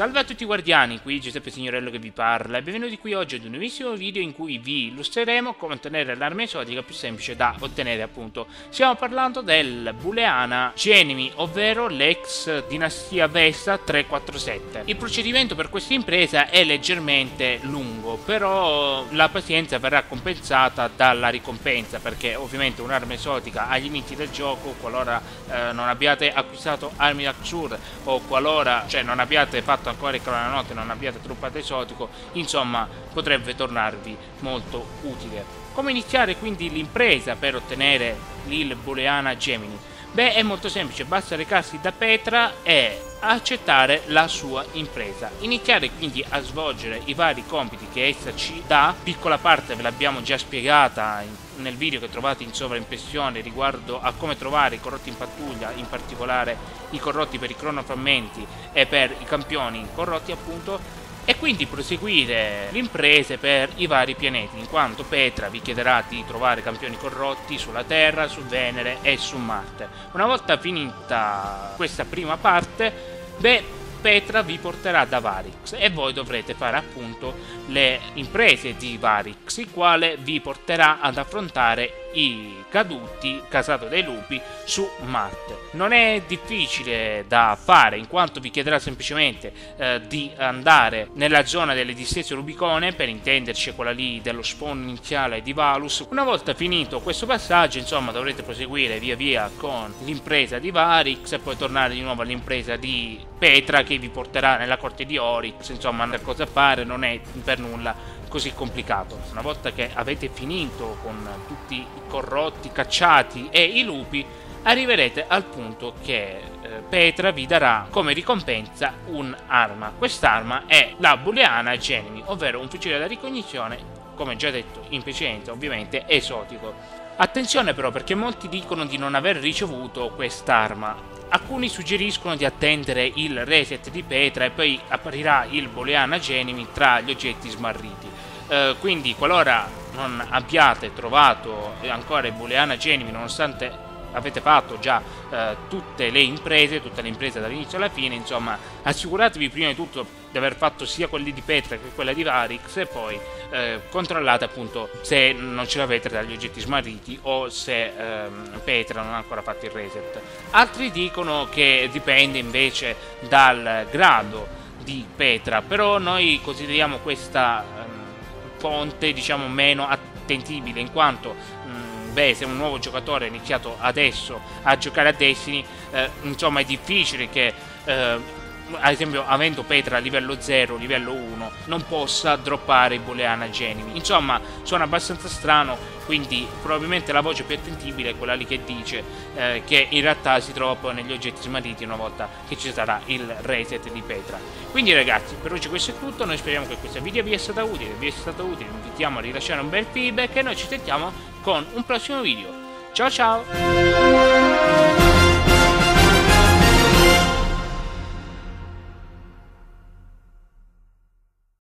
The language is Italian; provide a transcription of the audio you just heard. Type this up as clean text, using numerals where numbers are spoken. Salve a tutti i guardiani, qui Giuseppe Signorello che vi parla e benvenuti qui oggi ad un nuovissimo video in cui vi illustreremo come ottenere l'arma esotica più semplice da ottenere appunto. Stiamo parlando del Booleana Gemini, ovvero l'ex Dinastia Vesta 347. Il procedimento per questa impresa è leggermente lungo, però la pazienza verrà compensata dalla ricompensa, perché ovviamente un'arma esotica agli inizi del gioco, qualora non abbiate acquistato armi da Xur o qualora non abbiate fatto ancora il crollo della notte, non abbiate truppato esotico, insomma potrebbe tornarvi molto utile. Come iniziare quindi l'impresa per ottenere il Booleana Gemini? Beh, è molto semplice, basta recarsi da Petra e accettare la sua impresa, iniziare quindi a svolgere i vari compiti che essa ci dà. Piccola parte ve l'abbiamo già spiegata nel video che trovate in sovraimpressione riguardo a come trovare i corrotti in pattuglia, in particolare i corrotti per i cronoframmenti e per i campioni corrotti appunto, e quindi proseguire le imprese per i vari pianeti, in quanto Petra vi chiederà di trovare campioni corrotti sulla Terra, su Venere e su Marte. Una volta finita questa prima parte, beh, Petra vi porterà da Variks e voi dovrete fare appunto le imprese di Variks, il quale vi porterà ad affrontare i caduti, casato dai lupi, su Marte. Non è difficile da fare, in quanto vi chiederà semplicemente di andare nella zona delle distese Rubicone, per intenderci quella lì dello spawn iniziale di Valus. Una volta finito questo passaggio, insomma, dovrete proseguire via via con l'impresa di Variks e poi tornare di nuovo all'impresa di Petra, che vi porterà nella corte di Oryx. Insomma, una cosa a fare, non è per nulla così complicato. Una volta che avete finito con tutti i corrotti, cacciati e i lupi, arriverete al punto che Petra vi darà come ricompensa un'arma. Quest'arma è la Booleana Gemini, ovvero un fucile da ricognizione, come già detto in precedenza, ovviamente esotico. Attenzione però, perché molti dicono di non aver ricevuto quest'arma. Alcuni suggeriscono di attendere il reset di Petra e poi apparirà il Booleana Gemini tra gli oggetti smarriti. Quindi qualora non abbiate trovato ancora il Booleana Gemini, nonostante avete fatto già tutte le imprese dall'inizio alla fine, insomma, assicuratevi prima di tutto di aver fatto sia quelli di Petra che quella di Variks e poi controllate appunto se non ce l'avete dagli oggetti smarriti o se Petra non ha ancora fatto il reset. Altri dicono che dipende invece dal grado di Petra, però noi consideriamo questa fonte diciamo meno attendibile, in quanto beh, se un nuovo giocatore è iniziato adesso a giocare a Destiny, insomma è difficile che ad esempio avendo Petra a livello 0, livello 1, non possa droppare Booleana Gemini. Insomma, suona abbastanza strano, quindi probabilmente la voce più attendibile è quella lì che dice che in realtà si trova poi negli oggetti smarriti una volta che ci sarà il reset di Petra. Quindi ragazzi, per oggi questo è tutto, noi speriamo che questa video vi è stata utile, vi invitiamo a rilasciare un bel feedback e noi ci sentiamo con un prossimo video. Ciao ciao!